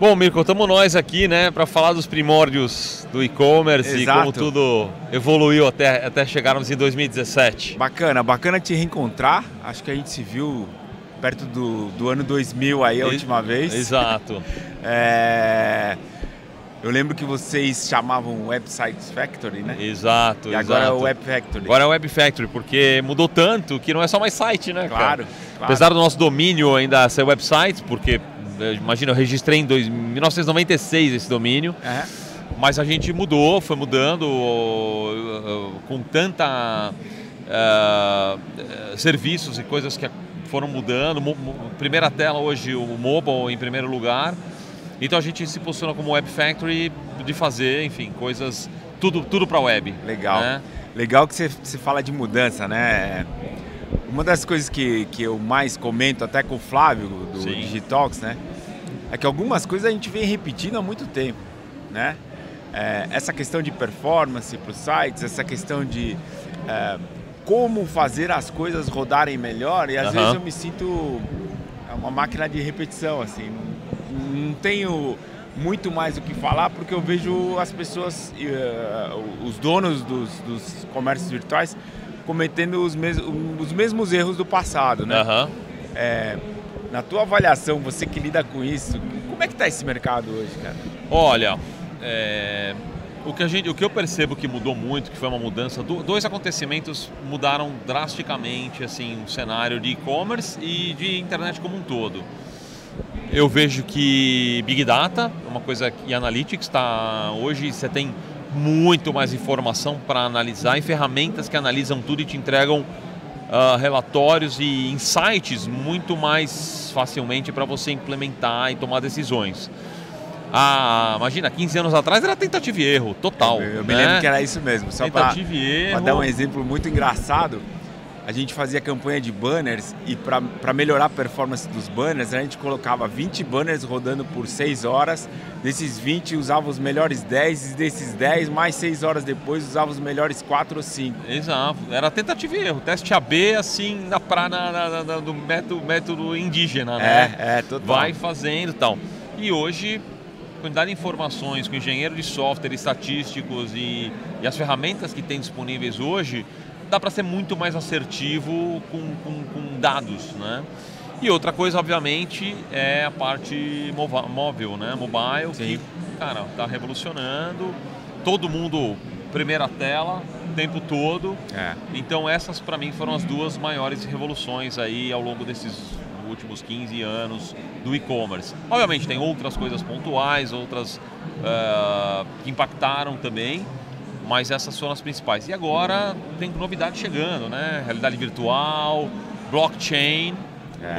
Bom, Mirko, estamos nós aqui, né, para falar dos primórdios do e-commerce e como tudo evoluiu até chegarmos em 2017. Bacana, bacana te reencontrar. Acho que a gente se viu perto do ano 2000 aí, a última vez. Exato. Eu lembro que vocês chamavam Website Factory, né? Exato, e agora é o Web Factory. Agora é o Web Factory, porque mudou tanto que não é só mais site, né, claro, cara? Claro. Apesar do nosso domínio ainda ser website, porque... Imagina, eu registrei em 1996 esse domínio, mas a gente mudou, foi mudando com tanta serviços e coisas que foram mudando. Primeira tela hoje, o mobile em primeiro lugar. Então a gente se posiciona como Web Factory de fazer, enfim, coisas, tudo para web. Legal, né? Legal que você fala de mudança, né? Uma das coisas que eu mais comento, até com o Flávio, do Digitalks, né, é que algumas coisas a gente vem repetindo há muito tempo, né? Essa questão de performance para os sites, essa questão de como fazer as coisas rodarem melhor, e às vezes eu me sinto uma máquina de repetição, assim, não tenho muito mais o que falar, porque eu vejo as pessoas, os donos dos comércios virtuais, cometendo os mesmos erros do passado, né? Na tua avaliação, você que lida com isso, como é que está esse mercado hoje, cara? Olha, o que eu percebo que mudou muito, que foi uma mudança, dois acontecimentos mudaram drasticamente, assim, o cenário de e-commerce e de internet como um todo. Eu vejo que Big Data, uma coisa que Analytics tá hoje, você tem muito mais informação para analisar e ferramentas que analisam tudo e te entregam relatórios e insights muito mais facilmente para você implementar e tomar decisões. Imagina, 15 anos atrás era tentativa e erro, total. Eu me lembro que era isso mesmo. Só para dar um exemplo muito engraçado, a gente fazia campanha de banners e para melhorar a performance dos banners, a gente colocava 20 banners rodando por 6 horas. Desses 20, usava os melhores 10 e desses 10, mais 6 horas depois, usava os melhores 4 ou 5. Exato. Era tentativa e erro. Teste AB, assim, do método indígena, né? Total. Vai fazendo e tal. E hoje, quantidade de informações com engenheiro de software, estatísticos e as ferramentas que tem disponíveis hoje, dá para ser muito mais assertivo com dados, né? E outra coisa, obviamente, é a parte móvel, né? Mobile, que, cara, tá revolucionando. Todo mundo, primeira tela, o tempo todo. Então essas, para mim, foram as duas maiores revoluções aí ao longo desses últimos 15 anos do e-commerce. Obviamente, tem outras coisas pontuais, outras que impactaram também, mas essas foram as principais. E agora tem novidade chegando, né? Realidade virtual, blockchain,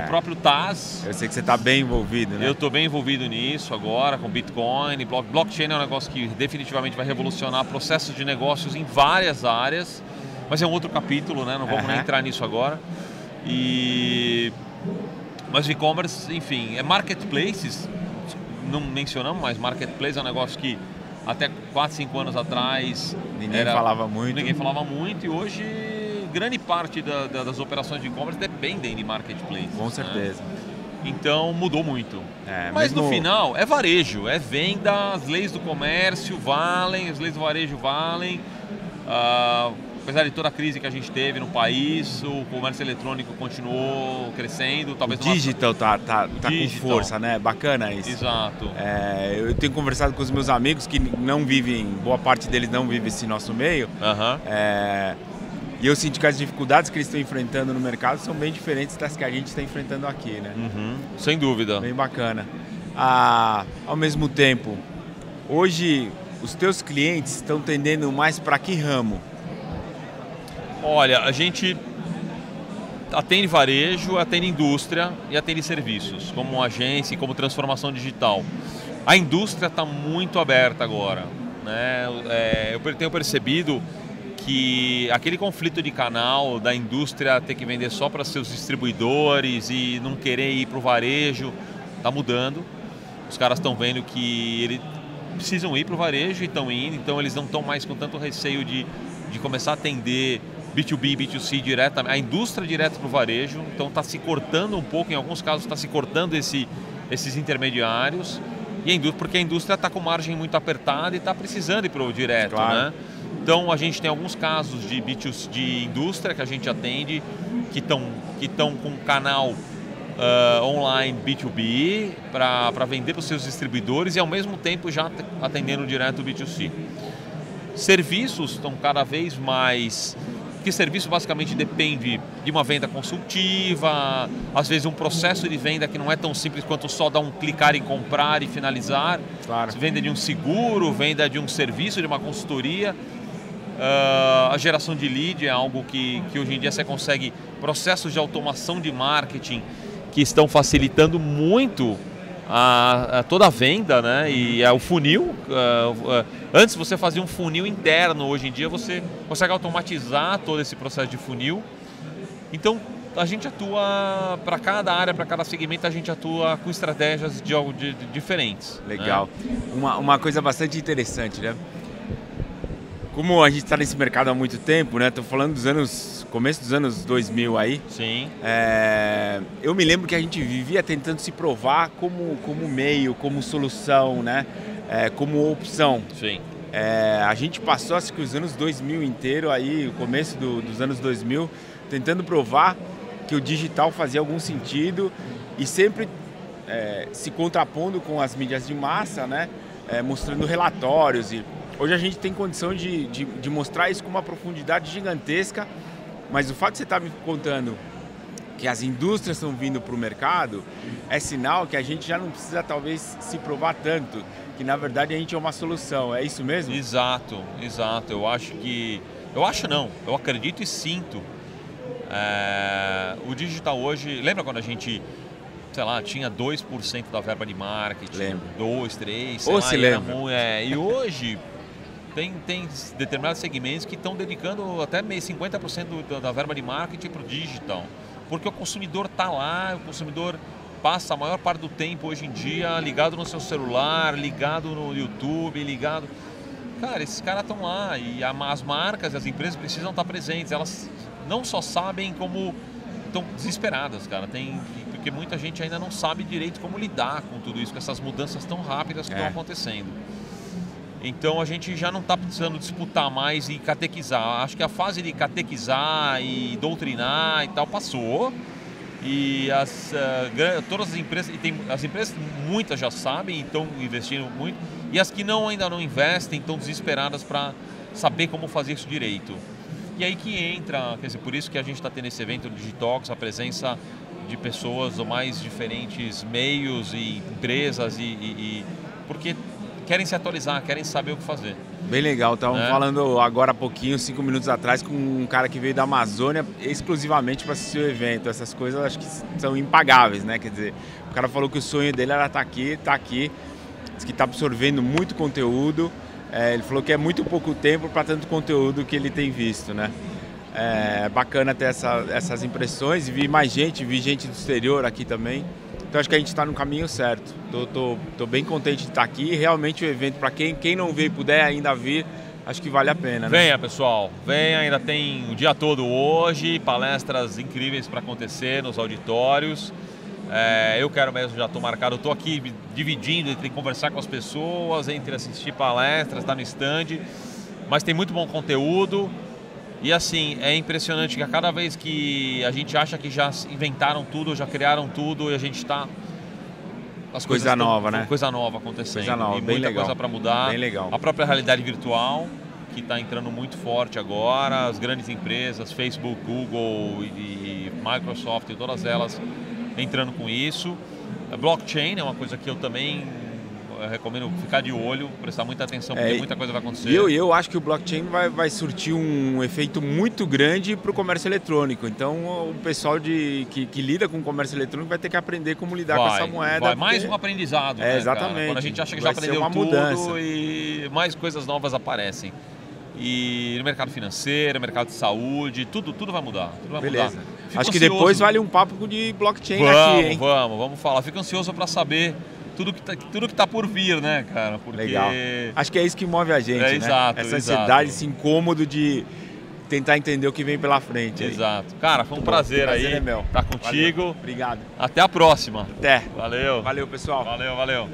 o próprio TAS. Eu sei que você está bem envolvido, né? Eu estou bem envolvido nisso agora, com Bitcoin. Blockchain é um negócio que definitivamente vai revolucionar processos de negócios em várias áreas, mas é um outro capítulo, né? Não vamos nem entrar nisso agora. Mas o e-commerce, enfim, é marketplaces. Não mencionamos, mas marketplace é um negócio que até 4, 5 anos atrás ninguém falava muito, e hoje grande parte das operações de e-commerce dependem de marketplace. Com certeza. Né? Então mudou muito. Mas no final é varejo, é venda, as leis do comércio valem, as leis do varejo valem. Apesar de toda a crise que a gente teve no país, o comércio eletrônico continuou crescendo. Talvez o digital tá digital com força, né? Bacana isso. Exato. Eu tenho conversado com os meus amigos que não vivem, boa parte deles não vive esse nosso meio. E eu sinto que as dificuldades que eles estão enfrentando no mercado são bem diferentes das que a gente está enfrentando aqui, né? Sem dúvida. Bem bacana. Ao mesmo tempo, hoje os teus clientes estão tendendo mais para que ramo? Olha, a gente atende varejo, atende indústria e atende serviços, como agência e como transformação digital. A indústria está muito aberta agora, né? Eu tenho percebido que aquele conflito de canal da indústria ter que vender só para seus distribuidores e não querer ir para o varejo, está mudando. Os caras estão vendo que eles precisam ir para o varejo e estão indo, então eles não estão mais com tanto receio de começar a atender B2B, B2C diretamente, a indústria direto para o varejo. Então está se cortando um pouco, em alguns casos está se cortando esses intermediários E porque a indústria está com margem muito apertada e está precisando ir para o direto, né? Então a gente tem alguns casos de B2C de indústria que a gente atende que estão com um canal online B2B para vender para os seus distribuidores e ao mesmo tempo já atendendo direto o B2C. Serviços estão cada vez mais... Que serviço basicamente depende de uma venda consultiva, às vezes um processo de venda que não é tão simples quanto só dar um clicar em comprar e finalizar. Claro. Venda de um seguro, venda de um serviço, de uma consultoria. A geração de lead é algo que hoje em dia você consegue processos de automação de marketing que estão facilitando muito a toda a venda, né? E o funil, antes você fazia um funil interno, hoje em dia você consegue automatizar todo esse processo de funil. Então a gente atua para cada área, para cada segmento, a gente atua com estratégias de diferentes. Legal. Né? Uma coisa bastante interessante, né? Como a gente está nesse mercado há muito tempo, né? Estou falando dos começo dos anos 2000 aí. Sim. Eu me lembro que a gente vivia tentando se provar como meio, como solução, né? Como opção. Sim. A gente passou, acho que os anos 2000 inteiro aí, o começo dos anos 2000, tentando provar que o digital fazia algum sentido e sempre se contrapondo com as mídias de massa, né? Mostrando relatórios e hoje a gente tem condição de mostrar isso com uma profundidade gigantesca, mas o fato de você estar me contando que as indústrias estão vindo para o mercado é sinal que a gente já não precisa talvez se provar tanto, que na verdade a gente é uma solução, é isso mesmo? Exato, exato. Eu acredito e sinto. O digital hoje, lembra quando a gente... sei lá, tinha 2% da verba de marketing, lembro. 2, 3, sei ou lá, se lembra. E hoje tem determinados segmentos que estão dedicando até 50% da verba de marketing para o digital, porque o consumidor está lá, o consumidor passa a maior parte do tempo hoje em dia ligado no seu celular, ligado no YouTube, ligado... Cara, esses caras estão lá e as marcas, as empresas precisam estar presentes, elas não só sabem como estão desesperadas, cara, porque muita gente ainda não sabe direito como lidar com tudo isso, com essas mudanças tão rápidas que estão acontecendo. Então a gente já não está precisando disputar mais e catequizar. Acho que a fase de catequizar e doutrinar e tal passou. E todas as empresas, as empresas muitas já sabem e estão investindo muito. E as que ainda não investem estão desesperadas para saber como fazer isso direito. E aí que entra, quer dizer, por isso que a gente está tendo esse evento do Digitalks, a presença de pessoas do mais diferentes meios e empresas e porque querem se atualizar, querem saber o que fazer. Bem legal, estávamos falando agora há pouquinho, 5 minutos atrás, com um cara que veio da Amazônia exclusivamente para assistir o evento. Essas coisas acho que são impagáveis, né? Quer dizer, o cara falou que o sonho dele era estar aqui, diz que está absorvendo muito conteúdo. Ele falou que é muito pouco tempo para tanto conteúdo que ele tem visto, né? É bacana ter essas impressões e vi gente do exterior aqui também. Então acho que a gente está no caminho certo. Tô bem contente de estar aqui. Realmente o evento, para quem não veio e puder ainda vir, acho que vale a pena, né? Venha, pessoal. Venha, ainda tem o dia todo hoje, palestras incríveis para acontecer nos auditórios. Eu quero mesmo, já estou marcado, estou aqui dividindo entre conversar com as pessoas, entre assistir palestras, estar no stand. Mas tem muito bom conteúdo. E assim, é impressionante que a cada vez que a gente acha que já inventaram tudo, já criaram tudo e a gente está... Coisa nova, né? Coisa nova acontecendo. Coisa nova, e bem legal. Muita coisa para mudar. Bem legal. A própria realidade virtual, que está entrando muito forte agora, as grandes empresas, Facebook, Google e Microsoft, e todas elas entrando com isso. A blockchain é uma coisa que eu também... Eu recomendo ficar de olho, prestar muita atenção, porque muita coisa vai acontecer. Eu acho que o blockchain vai surtir um efeito muito grande para o comércio eletrônico. Então, o pessoal que lida com o comércio eletrônico vai ter que aprender como lidar com essa moeda. Vai mais um aprendizado. Exatamente. Cara? Quando a gente acha que vai já aprendeu tudo mudança. E mais coisas novas aparecem. E no mercado financeiro, no mercado de saúde, tudo vai mudar. Tudo vai Beleza. Mudar. Fico acho ansioso. Que depois vale um papo de blockchain aqui, hein? Vamos falar. Fico ansioso para saber... Tudo que tá por vir, né, cara? Porque... Legal. Acho que é isso que move a gente, né? Exato, essa ansiedade, esse incômodo de tentar entender o que vem pela frente. Exato. Aí. Cara, foi um prazer aí estar contigo. Valeu. Obrigado. Até a próxima. Até. Valeu. Valeu, pessoal. Valeu.